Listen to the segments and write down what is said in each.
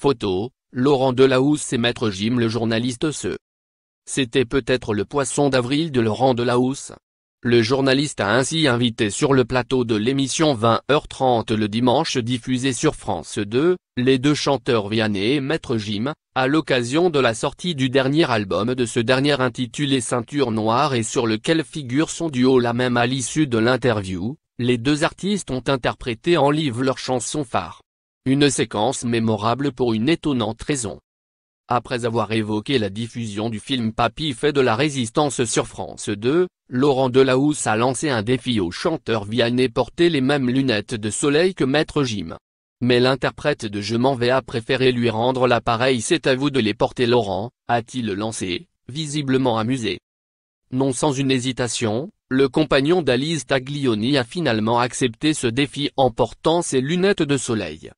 Photo, Laurent Delahousse et Maître Gims. Le journaliste se. C'était peut-être le poisson d'avril de Laurent Delahousse. Le journaliste a ainsi invité sur le plateau de l'émission 20h30 le dimanche diffusée sur France 2, les deux chanteurs Vianney et Maître Gims, à l'occasion de la sortie du dernier album de ce dernier intitulé Ceinture Noire et sur lequel figure son duo La Même. À l'issue de l'interview, les deux artistes ont interprété en live leur chanson phare. Une séquence mémorable pour une étonnante raison. Après avoir évoqué la diffusion du film Papy fait de la résistance sur France 2, Laurent Delahousse a lancé un défi au chanteur Vianney: porter les mêmes lunettes de soleil que Maître Gims. Mais l'interprète de Je m'en vais a préféré lui rendre l'appareil. C'est à vous de les porter, Laurent, a-t-il lancé, visiblement amusé. Non sans une hésitation, le compagnon d'Alice Taglioni a finalement accepté ce défi en portant ses lunettes de soleil.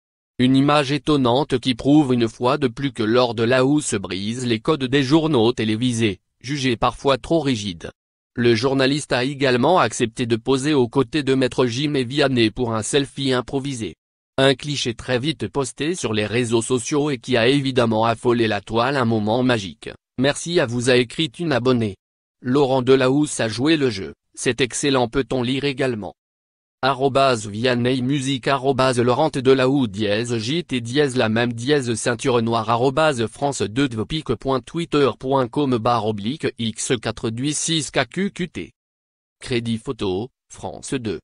Une image étonnante qui prouve une fois de plus que Laurent Delahousse brise les codes des journaux télévisés, jugés parfois trop rigides. Le journaliste a également accepté de poser aux côtés de Maître Gims et Vianney pour un selfie improvisé. Un cliché très vite posté sur les réseaux sociaux et qui a évidemment affolé la toile. Un moment magique, merci à vous, a écrit une abonnée. Laurent Delahousse a joué le jeu, c'est excellent, peut-on lire également. Vianney Musique. Laurent Delahousse _ et _ La Même _ Ceinture Noire. France 2 twitter.com/x486kqqt. Crédit photo, France 2.